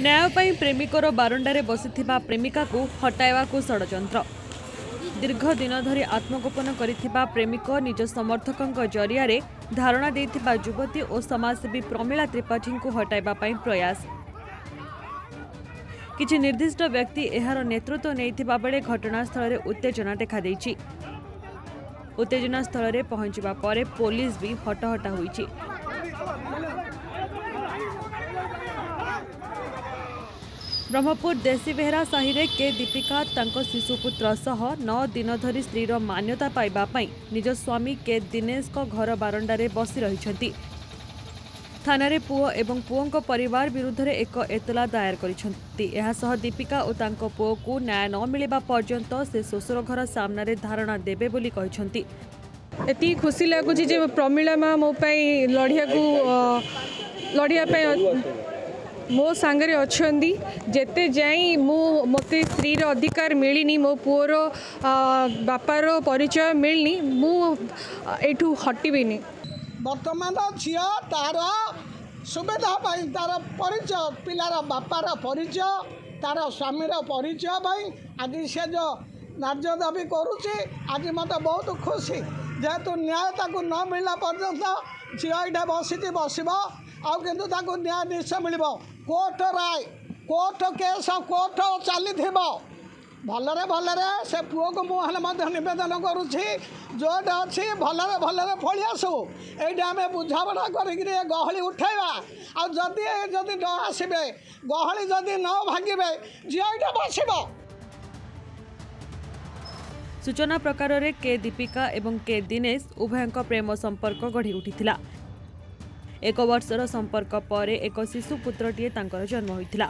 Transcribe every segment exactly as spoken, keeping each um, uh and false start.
न्याय प्रेमिकर बारंडारे बसिथिबा प्रेमिका को हटाइवाकू षडयंत्र। दीर्घ दिन धरी आत्मगोपन करिथिबा प्रेमिक निज समर्थकंक जरिया रे धारणा देथिबा युवती और समाजसेवी प्रमीला त्रिपाठी को हटाइबा पई प्रयास। किछि निर्दिष्ट व्यक्ति एहार नेतृत्व नैथिबा बेले घटनास्थल रे उत्तेजना देखा दैछि। उत्तेजना स्थल रे पहुंचबा परे पुलिस भी हटाहटा होइछि। ब्रह्मपुर देसी बेहरा साहिरे के दीपिका तांको शिशुपुत्र सह नौ दिन धरी स्त्रीर मान्यता पाइबा पई निज स्वामी के दिनेश को घर बारंडारे बसी रहिछंती। थानारे पुओ एवं पुओंको परिवार विरुद्ध रे एक एतला दायर करिछंती। एहा सह दीपिका और तांको पुओ को न्याय न मिलबा पर्यंत से ससुर घर सामने रे धारणा देबे बोली कहिछंती। एती खुशी लागुछि जे प्रमीला मा मो पई लढिया को लढिया पई मो सांगरे अच्छी जेते जाई मु मते स्त्रीर अधिकार मिलनी मो पुओर बापार परिचय मिलनी मु एठू हटिबिनी। बर्तमान झी तार सुविधा तार परिचय पिलार बापार परिचय तार स्वामीर परिचय भाई आज से जो नार्य दाबी करुच्चे आज मत बहुत खुशी जेहेतु न्यायता को न मिलला पर्यंत झी ये बसी बसब आउ किंतु ताको न्याय निश्चय मिल। कोर्ट राय कोर्ट केस कोर्ट चली भलरे भलरे से पुओ को मुझे नवेदन करुच्छी जोटा अच्छी भलरे भलरे फल आसू ये आम बुझाबा करहली उठेबा आदि जदि न आसबे गहली जदि न भागे झी ये बसब। सूचना प्रकार के दीपिका एवं के दिनेश उभयों प्रेम संपर्क गढ़ी उठिथिला। एक वर्षर संपर्क पर एक शिशु पुत्रटीए तांकर जन्म होइथिला।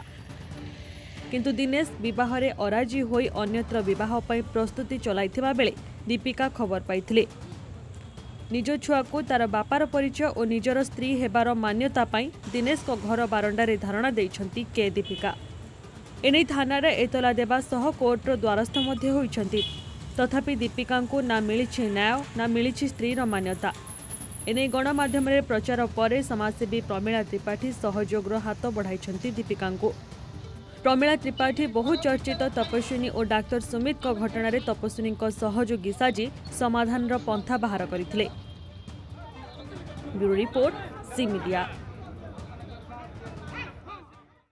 किंतु दिनेश विवाहरे अराजी होई अन्यत्र विवाह पई प्रस्तुति चलाइथिबा बेले दीपिका खबर पाइथिले। निज छुआ को तार बापार परिचय और निजर स्त्री हेबार मान्यता पई दिनेश को घर बारंडारे धारणा देइछंती के दीपिका। एने थाना रे एतला देबा सह कोर्टर द्वारस्थ मध्ये होइछंती। तथापि दीपिका को ना मिलिछि न्याय ना मिलिछि स्त्रीर मान्यता। एने गणमाध्यम प्रचार पर समाजसेवी प्रमीला त्रिपाठी सहयोग हाथ बढ़ाई दीपिका को। प्रमीला त्रिपाठी बहु चर्चित तपस्विनी और डाक्टर सुमित घटना रे तपस्विनी सहयोगी साजी समाधान पंथा बाहर करथिले। Bureau report C media.